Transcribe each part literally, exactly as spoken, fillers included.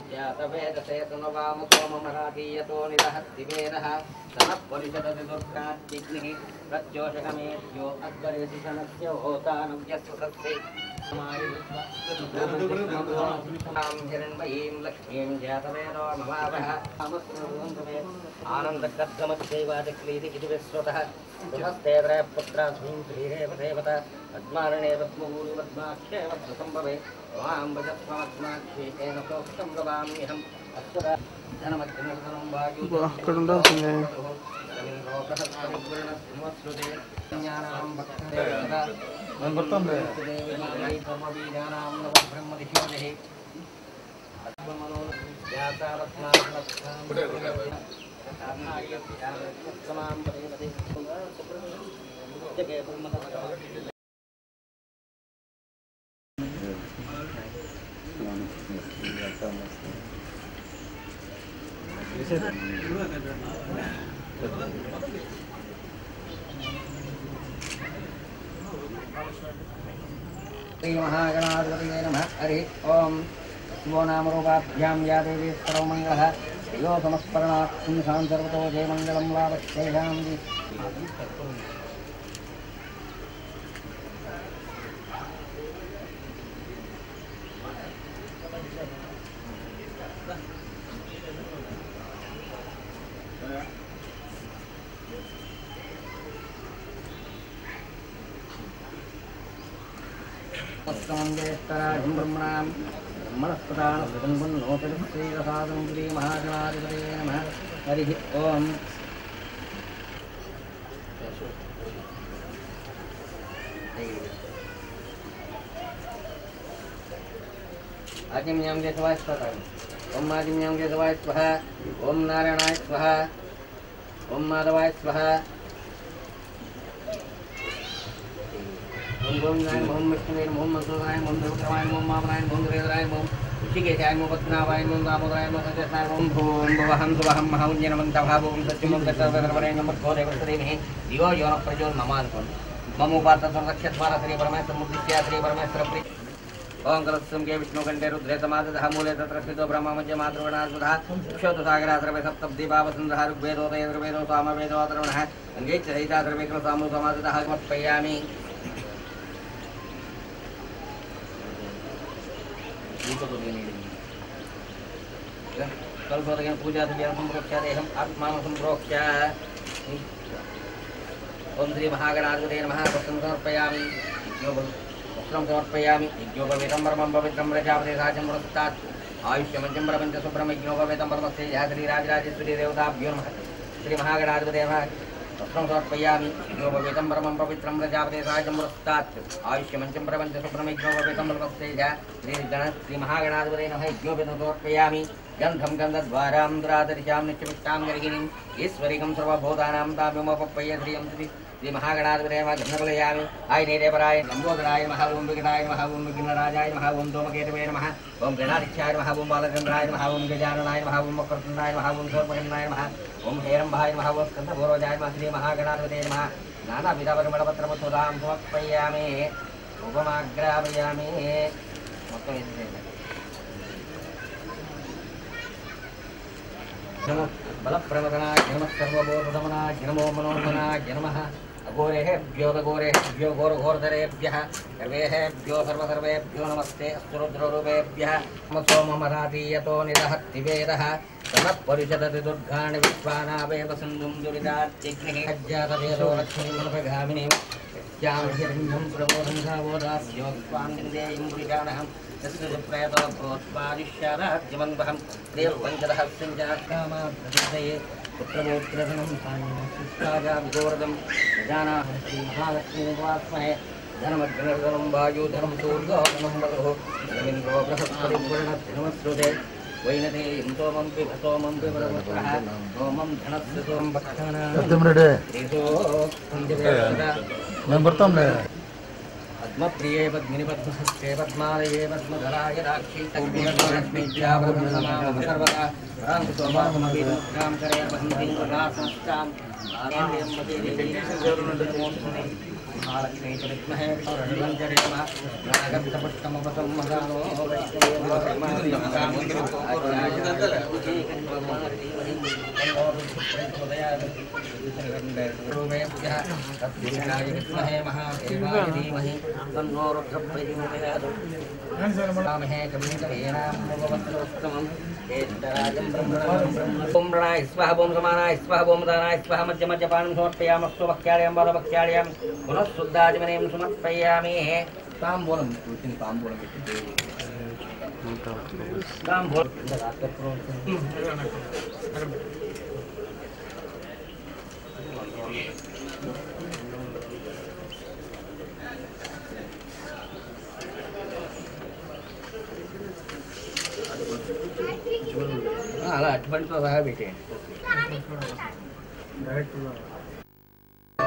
आनंदकद्गमत्सैवादक्लीदिकिदिवस्रोतः वाम ब्रह्म महागणाधिपतये नमः हरि ओम शिवो नाम रूपाभ्यां या देवी सर्वमङ्गलः यो समस्मरणात् पुंसां सर्वतो जय मङ्गलं वावक्षेयां ब्रह्मणां ब्रह्मणस्पदानोपनिश्रीरसादुरी महागणाधिपतये नमः हरिः ओम् आदिम्यां देवाय स्वाहा ओम आदिम्यां देवाय स्वाहा ओम नारायणाय स्वाहा ओम माधवाय स्वाहा ओम नारायण ओम विष्णुवे नमः ओम मंगलाय ओम देवकराय ओम मामलाय ओम देवराय ओम ऋषिकेशाय ओम पद्मनाभाय ओम दामोदराय ओम सत्यनाय ओम भूम भवहं सुवहं महाउन्नयनवन्ता भावो ओम सत्यमं गतवरवरेण नमः कोरे वसरेणे दिवो योन प्रज्वल नमांकन मम उपातः संरक्षत्वार श्री परमेश्वर मुक्तिया श्री परमेश्वर प्रिय ओम कलस्सम के विष्णु कंठे रुद्रे समादः मूले तत्र स्थितो ब्रह्म मज्ज मातृगणासुधा क्षोत सागरात्रवे सप्तब्दी भावसंधार ऋग्वेदोदय ऋग्वेदो सामवेदो अथर्वणः अंगे चैता त्रवेकम सामो समादः मत्पयामि कल्पतगेन पूजा संप्रोक्ष्य हम आत्मा संप्रोक्ष्य ओम श्री महागणाधिपतये नमः समर्पयामि वस्त्रं समर्पयामि यज्ञोपवीतं परमं पवित्रं प्रजापतिराजं वृत्तात् आयुष्यमञ्चं परमं च सुब्रह्म यज्ञोपवीतं परमस्य श्रीराजराजेश्वरी देवताभ्यो नमः श्री महागणाधिपतये नमः वस्त्रं समर्पयामि यज्ञोपवीतं परमं पवित्रं प्रजापतिराजं वृत्तात् आयुष्यमञ्चं परमं च सुब्रह्म यज्ञोपवीतं परमस्य श्री महागणाधिपतये नमः यज्ञोपवीतं समर्पयामि गंधम गंधद्वारां द्रातरिचां नित्यमिष्टां गरगिणीं ईश्वरीकं सर्वभूतानां तामोपपय्य श्रियं श्री महागणाधिपतये नमः गन्धवलयामि आयनेरेपराय लम्बोदराय नमः ओं विघ्नाय नमः ओं विघ्नराजाय नमः ओं धूमकेतवे नमः ओं गणाधिक्ष्याय नमः ओं बालचन्द्राय नमः ओं गजाननाय नमः ओं मकरतुण्डाय नमः ओं सर्वगन्नाय नमः ओं हेरम्भाय नमः ओं स्कन्दभोरोजाय नमः श्री महागणाधिपतये नमः नानाविधपरिमलपत्रपुष्पां समर्पयामि उपमाग्रापयामि मत्तमेतदेव नमो बलप्रवदना जनमः सर्वबोधमना जनमो मनोमना जनमः अघोरेभ्यो दघोरेभ्यो घोरघोरधरेभ्यः सर्वेभ्यो सर्वसर्वेभ्यो नमस्ते अस्तु रुद्ररूपेभ्यः मतो मम राधीयतो निदहति वेदः तमः परिषदति दुर्गाणि विश्वानावेव सिन्धुं दुरिताग्निः अज्ञातवेदो लक्ष्मीमनपगामिनीं यामहिरण्यं प्रबोधं सावोदास्यो स्वां निन्देयं विजानहम् ोत्पादिष्याराज्यमन्वहं देवपञ्चदः सिञ्जाकामाभ्यदये पुत्रमोत्रधनं सान्यासिष्टाजाभिगोरदं गजानाः श्रीमहालक्ष्मीवास्महे धनमग्रधनं वायुधनं सूर्योधनं मगो धनमिन्द्रो बृहस्पतिर्गुणधनमश्रुते वैनते हिन्दोमं पिभतोमं पिभरवत्रः सोमं धनस्तुतं भक्तानां ऋतो नम्बर्तम्ने पद्मप्रिये पद्मिनि पद्महस्ते पद्मालये पद्मधराय दाक्षी सर्वदा सोमां करे वहन्ति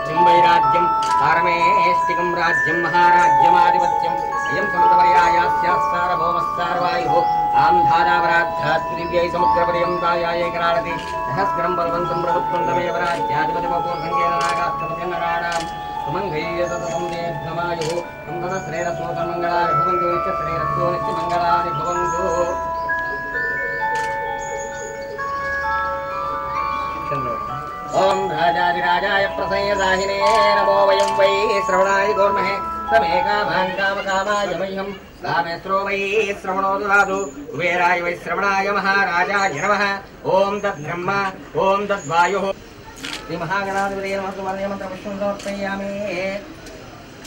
मुंबई राज्यम पारमेष्टिकम राज्यम महाराज्यमाधिपत्यम अयम समन्तपर्यायास्यास्सारभौमस्सारवायुः आन्धारावराध्यात्रिव्यै समुद्रपर्यन्तायाय एकराणति सहस्रं बलवन्तं प्रदुत्तमेव राज्याधिपतिमपूर्णङ्गेन नागास्तमजनराणां सुमङ्गल्यततसंदे नमायुः मङ्गलश्रेरसोतमङ्गलानि भवन्तु नित्यश्रेरसो नित्यमङ्गलानि भवन्तु ओम राजाधिराजाय प्रसन्नदाहिने नमो वयं वै श्रवणाय गौरमहे तमेका भांगाम कामाय मह्यं रामेत्रो वै श्रवणो दुरादु कुबेराय वै श्रवणाय महाराजाय नमः ओम तद् ब्रह्मा ओम तद् वायुः श्री महागणाधिपतये नमः सुवर्णे मंत्र पुष्पं समर्पयामि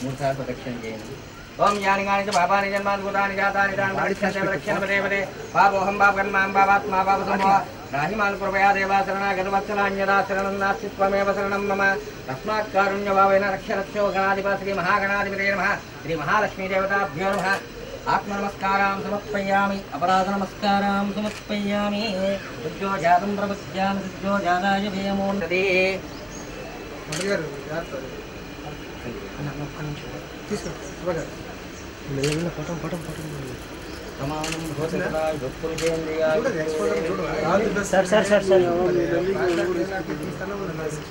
मूर्धा प्रदक्षिणं जयन्ति ओम ज्ञानिगानि च भावानि जन्मानि भूतानि जातानि दानं वरिष्ठस्य रक्षण पदे पदे पापोऽहं पापकर्मां पापात्मा पापसंभवः राहिमान कृपया देवा शरणागतवत्सलान्यदा शरणं नास्ति त्वमेव शरणं मम तस्मात् कारुण्यभावेन रक्ष रक्षो गणाधिपति महागणाधिपतये नमः श्री महालक्ष्मीदेवताभ्यो नमः आत्मनमस्कारां समर्पयामि अपराधनमस्कारां समर्पयामि उज्जो जातं प्रपद्यामि उज्जो जाताय वेमोन्दे मरिगर यात्रा मेरे पटम पटम पटम तमाम होते हैं ताज भक्तों के अंदर sir sir sir sir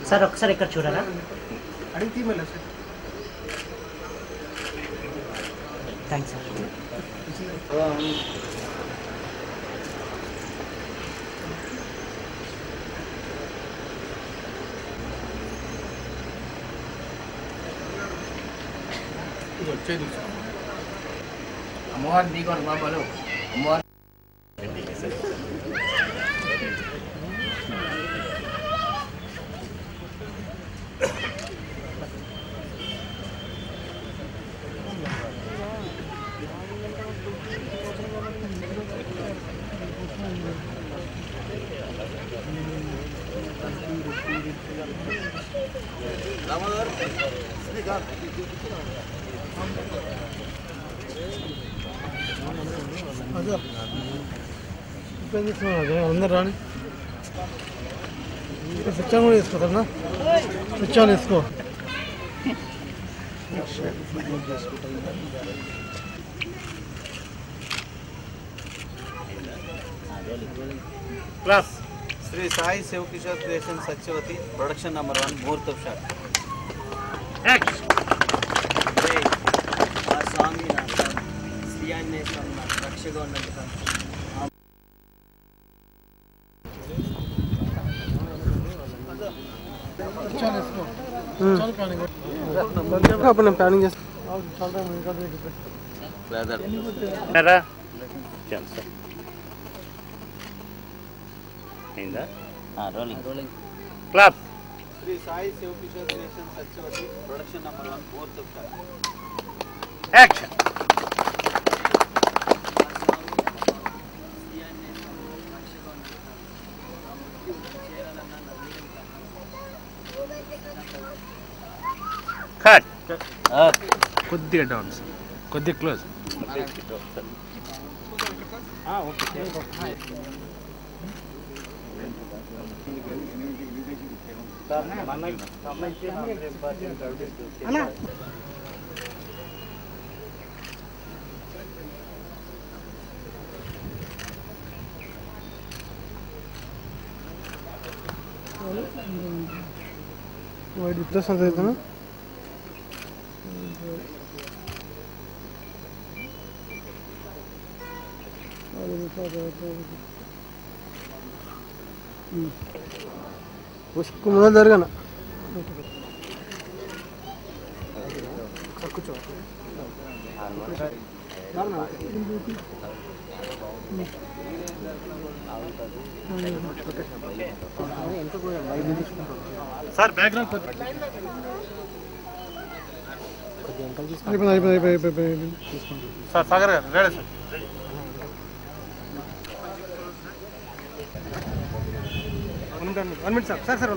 sir अक्सर एक कर चुरा ना अरे तीन मिला सर थैंक्स सर तो चाहिए मोहन दी कौन मां बोलो मोहन रामर श्री का అదా ఇక్కడికి వస్తున్నారు అందరూ రాని సత్యం తీసుకోతన్నా సత్యం తీసుకో plus Sri Sai Siva Kishore creation Satyavathi production number one ముహూర్తం షాట్ యాక్ట్ ఆ సాంగ్ ని రాశారు శ్రీయాన్ నేస్తాం Sri Sai Shivkishore creation Satyavathi production number one fourth action cut కొద్దిగా డౌన్ సార్ కొద్దిగా క్లోజ్ ఆ ఓకే సార్ మన సంబంధించి డిపార్ట్మెంట్ అడ్రస్ అన్న वो डिप्रेशन रहता है ना उसको मत डरगा ना कुछ sir background sir Sagar red sir one minute sir sir sir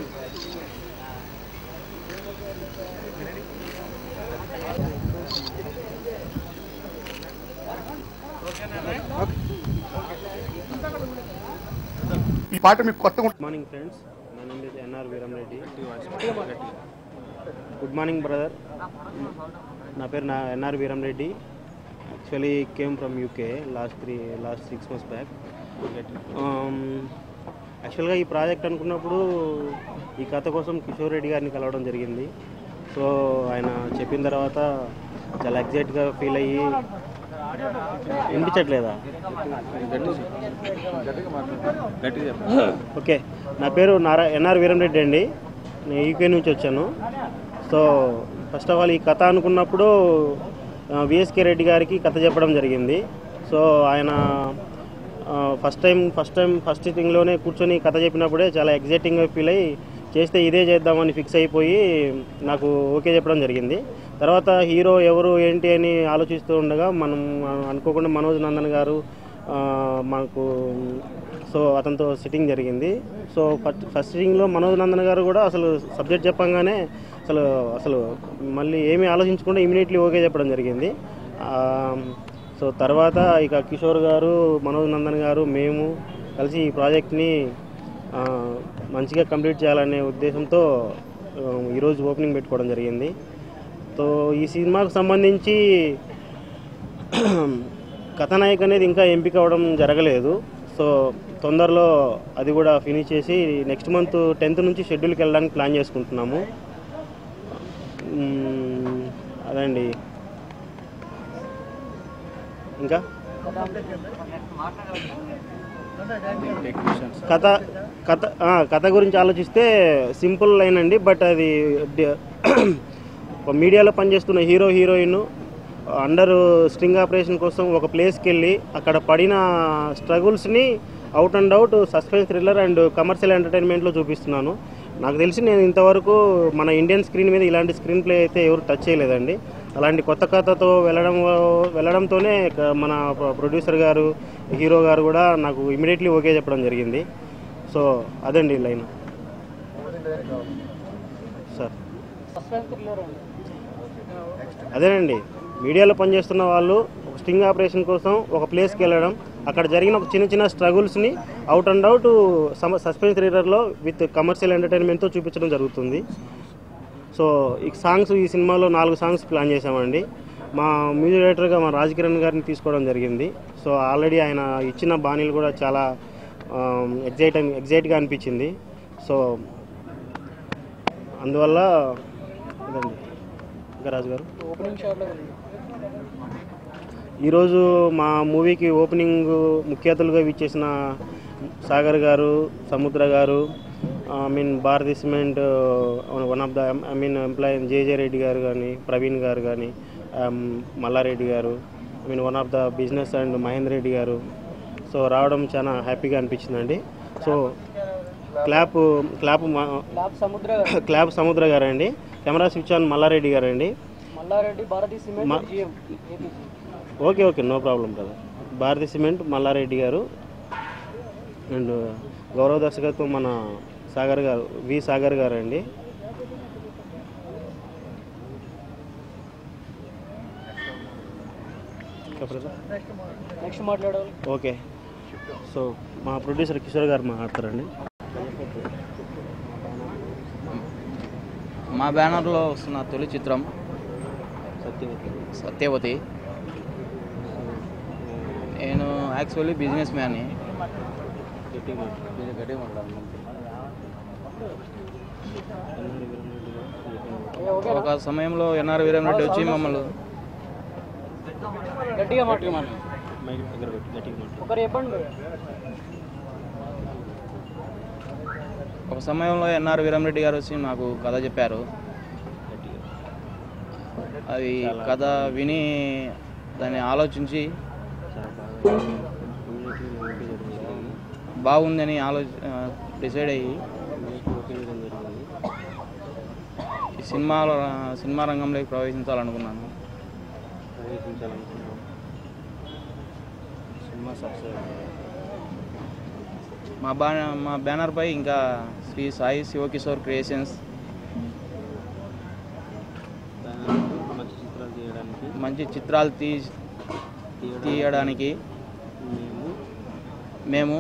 good morning friends my name is N R Veeram Reddy good morning brother ना पेर ना N R Veeram Reddy actually came from UK last three last six months back యాక్చువల్గా ఈ project అనుకున్నప్పుడు ఈ కథ కోసం కిషోర్ రెడ్డి గారిని కలవడం జరిగింది. సో ఆయన చెప్పిన తర్వాత చాలా ఎగ్జైట్గా ఫీల్ అయ్యి వినిపించట్లేదా? ఓకే, నా పేరు నారా ఎన్ఆర్ వీరంరెడ్డి అండి. నేను యూకే నుంచి వచ్చాను. సో ఫస్ట్ ఆఫ్ ఆల్ ఈ కథ అనుకున్నప్పుడు విఎస్కే రెడ్డి గారికి కథ చెప్పడం జరిగింది. సో ఆయన first time first time first థింగ్లోనే కూర్చొని కథ చెప్పినప్పుడే చాలా ఎగ్జైటింగ్గా ఫీల్ అయ్యి చేస్తే ఇదే చేద్దామని ఫిక్స్ అయిపోయి నాకు ఓకే చెప్పడం జరిగింది. తర్వాత హీరో ఎవరు ఏంటి అని ఆలోచిస్తూ ఉండగా మనం అనుకోకుండా మనోజ్ నందన్ గారు మనకు సో అతనితో సిట్టింగ్ జరిగింది. సో ఫస్ట్ ఫస్ట్ సిట్టింగ్లో మనోజ్ నందన్ గారు కూడా అసలు సబ్జెక్ట్ చెప్పంగానే అసలు అసలు మళ్ళీ ఏమీ ఆలోచించకుండా ఇమీడియట్లీ ఓకే చెప్పడం జరిగింది. సో తర్వాత ఇక కిషోర్ గారు మనోజ్ నందన్ గారు మేము కలిసి ఈ ప్రాజెక్ట్ని మంచిగా కంప్లీట్ చేయాలనే ఉద్దేశంతో ఈరోజు ఓపెనింగ్ పెట్టుకోవడం జరిగింది. సో ఈ సినిమాకు సంబంధించి కథానాయక అనేది ఇంకా ఎంపిక అవ్వడం జరగలేదు. సో తొందరలో అది కూడా ఫినిష్ చేసి నెక్స్ట్ మంత్ టెన్త్ నుంచి షెడ్యూల్కి వెళ్ళడానికి ప్లాన్ చేసుకుంటున్నాము. అదండి. ఇంకా కథ కథ కథ గురించి ఆలోచిస్తే సింపుల్ లైన్ అండి. బట్ అది మీడియాలో పనిచేస్తున్న hero heroine under string operation కోసం ఒక ప్లేస్కి వెళ్ళి అక్కడ పడిన స్ట్రగుల్స్ని out and out suspense thriller and commercial ఎంటర్టైన్మెంట్లో చూపిస్తున్నాను. నాకు తెలిసి నేను ఇంతవరకు మన ఇండియన్ స్క్రీన్ మీద ఇలాంటి స్క్రీన్ ప్లే అయితే ఎవరు టచ్ చేయలేదండి. అలాంటి కొత్త కథతో వెళ్ళడం వెళ్ళడంతోనే మన ప్రొడ్యూసర్ గారు హీరో గారు కూడా నాకు ఇమీడియట్లీ ఓకే చెప్పడం జరిగింది. సో అదండి లైన్ సార్. అదేనండి, మీడియాలో పనిచేస్తున్న వాళ్ళు స్టింగ్ ఆపరేషన్ కోసం ఒక ప్లేస్కి వెళ్ళడం, అక్కడ జరిగిన ఒక చిన్న చిన్న స్ట్రగుల్స్ని అవుట్ అండ్ అవుట్ సస్పెన్స్ థ్రిల్లర్లో విత్ కమర్షియల్ ఎంటర్టైన్మెంట్తో చూపించడం జరుగుతుంది. సో ఈ సాంగ్స్ ఈ సినిమాలో నాలుగు సాంగ్స్ ప్లాన్ చేసామండి. మా మ్యూజిక్ డైరెక్టర్గా మా రాజ్ కిరణ్ గారిని తీసుకోవడం జరిగింది. సో ఆల్రెడీ ఆయన ఇచ్చిన బాణీలు కూడా చాలా ఎగ్జైట్ ఎగ్జైట్గా అనిపించింది. సో అందువల్ల అదండి. ఇంకా రాజు గారు ఈరోజు మా మూవీకి ఓపెనింగ్ ముఖ్య అతిథులుగా విచ్చేసిన సాగర్ గారు, సముద్ర గారు, I mean Bharati cement one of the I mean employee జేజే రెడ్డి గారు కానీ, ప్రవీణ్ గారు కానీ, మల్లారెడ్డి గారు I mean one of the business and Mahender Reddy గారు సో రావడం చాలా హ్యాపీగా అనిపించిందండి. సో క్లాప్ క్లాప్ క్లాప్ సముద్ర గారు అండి, కెమెరా స్విచ్ ఆన్ మల్లారెడ్డి గారు అండి. ఓకే ఓకే నో ప్రాబ్లం కదా. భారతీ సిమెంట్ మల్లారెడ్డి గారు అండ్ గౌరవ దర్శకత్వం మన సాగర్ గారు వి సాగర్ గారు అండి. ఓకే, సో మా ప్రొడ్యూసర్ కిషోర్ గారు మాట్లాడతారండి. మా బ్యానర్లో వస్తున్న తొలి చిత్రం సత్యవతి సత్యవతి నేను యాక్చువల్లీ బిజినెస్ మ్యాన్ని. ఒక సమయంలో ఎన్ఆర్ వీరమరెడ్డి వచ్చి మమ్మల్ని గట్టిగా మాట్లాడారు. మైక్ దగ్గర పెట్టి గట్టిగా మాట్లాడారు. ఒకరు చెప్పండి. ఒక సమయంలో ఎన్ఆర్ వీరమరెడ్డి గారు వచ్చి నాకు కథ చెప్పారు. అది కథ విని దాన్ని ఆలోచించి బాగుందని ఆలోచి డిసైడ్ అయ్యి ఈ సినిమాలో సినిమా రంగంలోకి ప్రవేశించాలనుకున్నాను. మా బా మా బ్యానర్పై ఇంకా శ్రీ సాయి శివకిషోర్ క్రియేషన్స్ మంచి చిత్రాలు తీ తీయడానికి మేము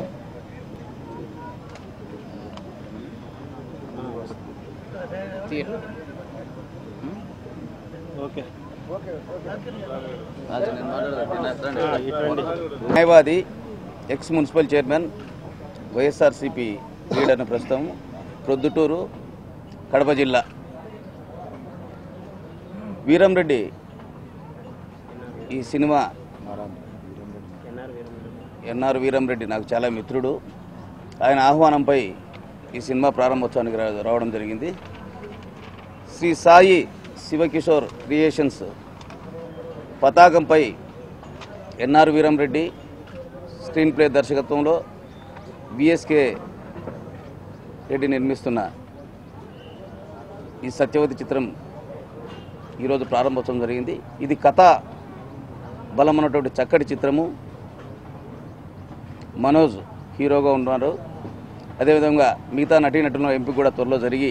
న్యాయవాది ఎక్స్ మున్సిపల్ చైర్మన్ వైఎస్ఆర్సిపి లీడర్ను ప్రస్తుతం ప్రొద్దుటూరు కడప జిల్లా వీరమరెడ్డి ఈ సినిమా ఎన్ఆర్ వీరమరెడ్డి నాకు చాలా మిత్రుడు. ఆయన ఆహ్వానంపై ఈ సినిమా ప్రారంభోత్సవానికి రావడం జరిగింది. శ్రీ సాయి శివకిషోర్ క్రియేషన్స్ పతాకంపై ఎన్ఆర్ వీరమరెడ్డి స్క్రీన్ ప్లే దర్శకత్వంలో బిఎస్కే రెడ్డి నిర్మిస్తున్న ఈ సత్యవతి చిత్రం ఈరోజు ప్రారంభోత్సవం జరిగింది. ఇది కథ బలమైనటువంటి చక్కటి చిత్రము. మనోజ్ హీరోగా ఉన్నారు. అదేవిధంగా మిగతా నటీనటుల ఎంపిక కూడా త్వరలో జరిగి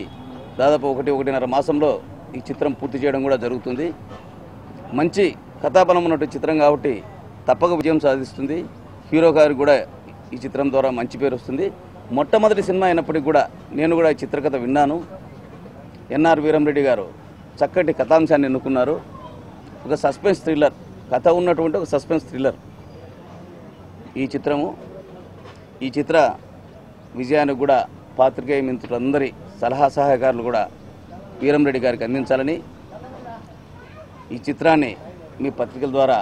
దాదాపు ఒకటి ఒకటిన్నర మాసంలో ఈ చిత్రం పూర్తి చేయడం కూడా జరుగుతుంది. మంచి కథాబలం ఉన్నటువంటి చిత్రం కాబట్టి తప్పక విజయం సాధిస్తుంది. హీరో గారికి కూడా ఈ చిత్రం ద్వారా మంచి పేరు వస్తుంది. మొట్టమొదటి సినిమా అయినప్పటికీ కూడా నేను కూడా ఈ చిత్రకథ విన్నాను. ఎన్ఆర్ వీరమరెడ్డి గారు చక్కటి కథాంశాన్ని ఎన్నుకున్నారు. ఒక సస్పెన్స్ థ్రిల్లర్ కథ ఉన్నటువంటి ఒక సస్పెన్స్ థ్రిల్లర్ ఈ చిత్రము. ఈ చిత్ర విజయానికి కూడా పాత్రికేయ మిత్రులందరి సలహా సహకారాలు కూడా వీరమరెడ్డి గారికి అందించాలని ఈ చిత్రాన్ని మీ పత్రికల ద్వారా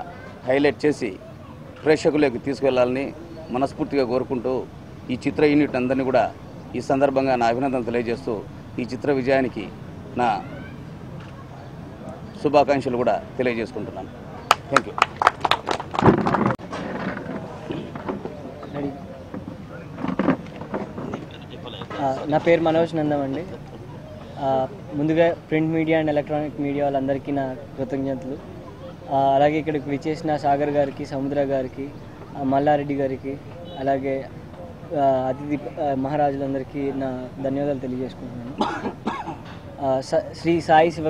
హైలైట్ చేసి ప్రేక్షకులకు తీసుకెళ్లాలని మనస్ఫూర్తిగా కోరుకుంటూ ఈ చిత్ర యూనిట్ అందరినీ కూడా ఈ సందర్భంగా నా అభినందనలు తెలియజేస్తూ ఈ చిత్ర విజయానికి నా శుభాకాంక్షలు కూడా తెలియజేసుకుంటున్నాను. Thank you. నా పేరు మనోజ్ నందం అండి. ముందుగా print media and electronic media వాళ్ళందరికీ నా కృతజ్ఞతలు. అలాగే ఇక్కడికి విచ్చేసిన సాగర్ గారికి, సముద్ర గారికి, మల్లారెడ్డి గారికి, అలాగే అతిథి మహారాజులందరికీ నా ధన్యవాదాలు తెలియజేసుకుంటున్నాను. శ్రీ సాయి శివ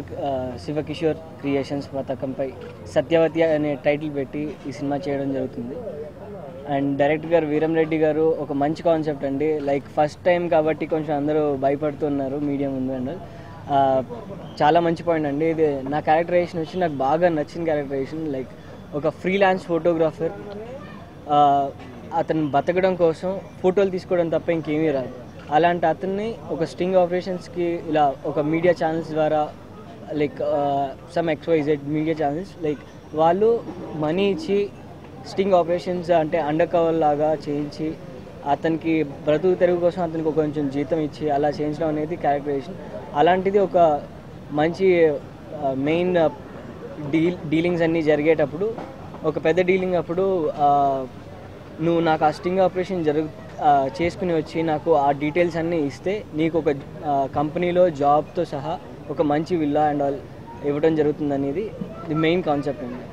శివకిషోర్ క్రియేషన్స్ పథకంపై సత్యవతి అనే టైటిల్ పెట్టి ఈ సినిమా చేయడం జరుగుతుంది. అండ్ డైరెక్టర్ గారు వీరమరెడ్డి గారు ఒక మంచి కాన్సెప్ట్ అండి. లైక్ ఫస్ట్ టైం కాబట్టి కొంచెం అందరూ భయపడుతున్నారు మీడియం ముందు. అండ్ చాలా మంచి పాయింట్ అండి. ఇది నా క్యారెక్టరైజేషన్ వచ్చి నాకు బాగా నచ్చిన క్యారెక్టరైజేషన్. లైక్ ఒక ఫ్రీలాన్స్ ఫోటోగ్రాఫర్, అతను బతకడం కోసం ఫోటోలు తీసుకోవడం తప్ప ఇంకేమీ రాదు. అలాంటి అతన్ని ఒక స్టింగ్ ఆపరేషన్స్కి ఇలా ఒక మీడియా ఛానల్స్ ద్వారా like some XYZ media channels like వాళ్ళు మనీ ఇచ్చి స్టింగ్ ఆపరేషన్స్ అంటే అండర్ కవర్ లాగా చేయించి అతనికి బ్రతుకు తెరుగు కోసం అతనికి కొంచెం జీతం ఇచ్చి అలా చేయించడం అనేది క్యారెక్టరైజేషన్. అలాంటిది ఒక మంచి మెయిన్ డీల్ డీలింగ్స్ అన్నీ జరిగేటప్పుడు ఒక పెద్ద డీలింగ్ అప్పుడు నువ్వు నాకు ఆ స్టింగ్ ఆపరేషన్ జరుగు చేసుకుని వచ్చి నాకు ఆ డీటెయిల్స్ అన్నీ ఇస్తే నీకు ఒక కంపెనీలో జాబ్తో సహా ఒక మంచి విల్లా అండ్ ఆల్ ఇవ్వడం జరుగుతుంది అనేది ది మెయిన్ కాన్సెప్ట్ అండి.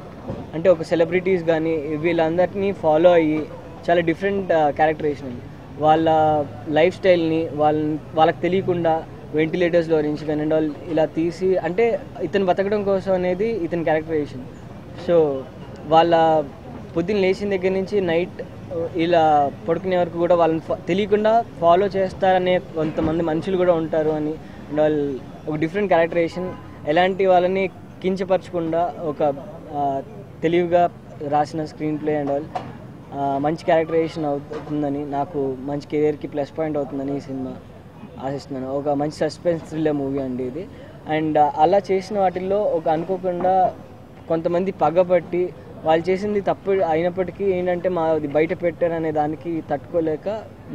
అంటే ఒక సెలబ్రిటీస్ కానీ వీళ్ళందరినీ ఫాలో అయ్యి చాలా డిఫరెంట్ క్యారెక్టరైజేషన్ అండి. వాళ్ళ లైఫ్ స్టైల్ని వాళ్ళ వాళ్ళకి తెలియకుండా వెంటిలేటర్స్లో నుంచి కానీ అండ్ ఆల్ ఇలా తీసి అంటే ఇతను బతకడం కోసం అనేది ఇతని క్యారెక్టరైజేషన్. సో వాళ్ళ పొద్దున్న లేచిన దగ్గర నుంచి నైట్ ఇలా పడుకునే వరకు కూడా వాళ్ళని తెలియకుండా ఫాలో చేస్తారనే కొంతమంది మనుషులు కూడా ఉంటారు అని అండ్ వాళ్ళు ఒక డిఫరెంట్ క్యారెక్టరైజేషన్. ఎలాంటి వాళ్ళని కించపరచకుండా ఒక తెలివిగా రాసిన స్క్రీన్ ప్లే అండ్ ఆల్ మంచి క్యారెక్టరైజేషన్ అవుతుందని నాకు మంచి కెరీర్కి ప్లస్ పాయింట్ అవుతుందని ఈ సినిమా ఆశిస్తున్నాను ఒక మంచి సస్పెన్స్ థ్రిల్లర్ మూవీ అండి ఇది అండ్ అలా చేసిన వాటిల్లో ఒక అనుకోకుండా కొంతమంది పగబట్టి వాళ్ళు చేసింది తప్పు అయినప్పటికీ ఏంటంటే మాది బయట పెట్టారనే దానికి తట్టుకోలేక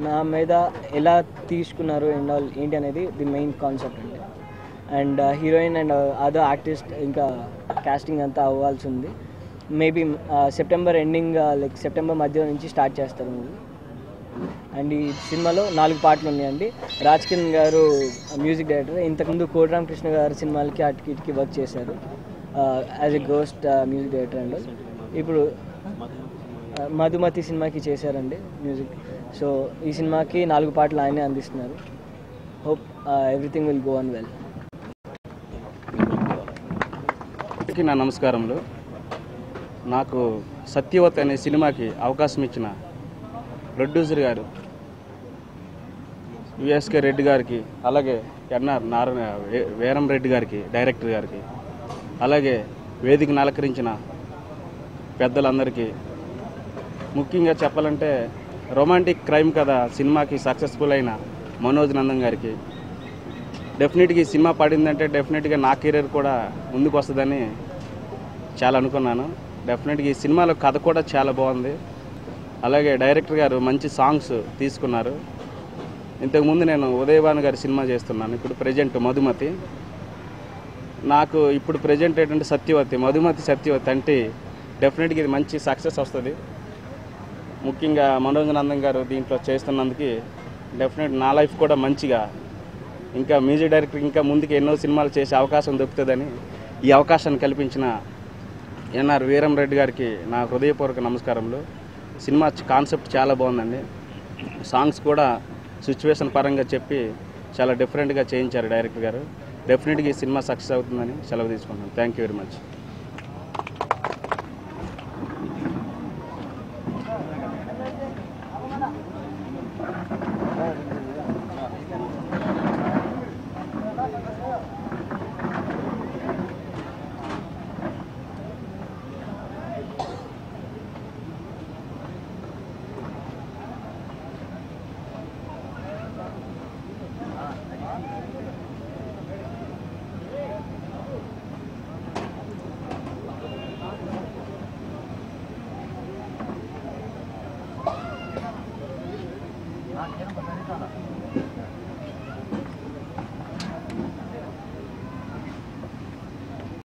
నా మీద ఎలా తీసుకున్నారు అండ్ ఆల్ ఏంటి అనేది ది మెయిన్ కాన్సెప్ట్ అండి and heroine and other artist ఇంకా క్యాస్టింగ్ అంతా అవ్వాల్సి ఉంది maybe September ending like September మధ్య నుంచి స్టార్ట్ చేస్తారు మూవీ అండ్ ఈ సినిమాలో నాలుగు పాటలు ఉన్నాయండి రాజ్ కిరణ్ గారు మ్యూజిక్ డైరెక్టర్ ఇంతకుముందు కోటిరామకృష్ణ గారు సినిమాలకి అటుకిటికి వర్క్ చేశారు as a ghost music director అండి ఇప్పుడు మధుమతి సినిమాకి చేశారండి మ్యూజిక్ సో ఈ సినిమాకి నాలుగు పాటలు ఆయనే అందిస్తున్నారు hope everything will go on well నా నమస్కారములు నాకు సత్యవతి అనే సినిమాకి అవకాశం ఇచ్చిన ప్రొడ్యూసర్ గారు యుఎస్కే రెడ్డి గారికి అలాగే ఎన్ఆర్ నారాయణ వీరం రెడ్డి గారికి డైరెక్టర్ గారికి అలాగే వేదికను అలంకరించిన పెద్దలందరికీ ముఖ్యంగా చెప్పాలంటే రొమాంటిక్ క్రైమ్ కథ సినిమాకి సక్సెస్ఫుల్ అయిన మనోజ్ నందన్ గారికి డెఫినెట్గా ఈ సినిమా పడిందంటే డెఫినెట్గా నా కెరీర్ కూడా ముందుకు వస్తుందని చాలా అనుకున్నాను డెఫినెట్గా ఈ సినిమాలో కథ కూడా చాలా బాగుంది అలాగే డైరెక్టర్ గారు మంచి సాంగ్స్ తీసుకున్నారు ఇంతకుముందు నేను ఉదయభాను గారి సినిమా చేస్తున్నాను ఇప్పుడు ప్రజెంట్ మధుమతి నాకు ఇప్పుడు ప్రజెంట్ ఏంటంటే సత్యవతి మధుమతి సత్యవతి అంటే డెఫినెట్గా ఇది మంచి సక్సెస్ వస్తుంది ముఖ్యంగా మనోజ్ నందన్ గారు దీంట్లో చేస్తున్నందుకు డెఫినెట్ నా లైఫ్ కూడా మంచిగా ఇంకా మ్యూజిక్ డైరెక్టర్ ఇంకా ముందుకు ఎన్నో సినిమాలు చేసే అవకాశం దొరుకుతుందని ఈ అవకాశాన్ని కల్పించిన ఎన్ఆర్ వీరం రెడ్డి గారికి నా హృదయపూర్వక నమస్కారములు సినిమా కాన్సెప్ట్ చాలా బాగుందండి సాంగ్స్ కూడా సిచ్యువేషన్ పరంగా చెప్పి చాలా డిఫరెంట్గా చేయించారు డైరెక్టర్ గారు డెఫినెట్గా ఈ సినిమా సక్సెస్ అవుతుందని సెలవు తీసుకుంటున్నాను థ్యాంక్ యూ వెరీ మచ్